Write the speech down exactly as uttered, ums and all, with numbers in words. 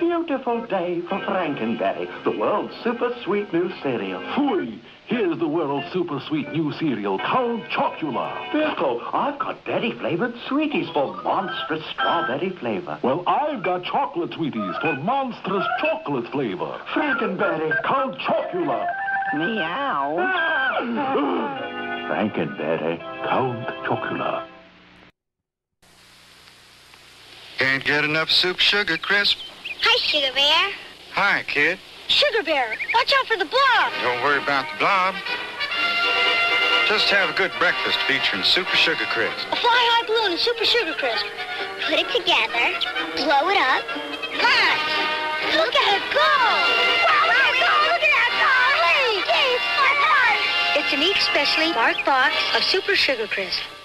beautiful day for Frankenberry, the world's super sweet new cereal. Phooey! Here's the world's super sweet new cereal, Count Chocula. Beppo, I've got berry-flavored sweeties for monstrous strawberry flavor. Well, I've got chocolate sweeties for monstrous chocolate flavor. Frankenberry, Count Chocula. Meow. Frankenberry, Count Chocula. Can't get enough Super Sugar Crisp. Hi, Sugar Bear. Hi, kid. Sugar Bear, watch out for the blob. Don't worry about the blob. Just have a good breakfast featuring Super Sugar Crisp. A fly-high balloon and Super Sugar Crisp. Put it together, blow it up. Launch! Look at it go! Wow, look at it go! Look at that go! Please, please, my life! It's a neat, specially marked box of Super Sugar Crisp.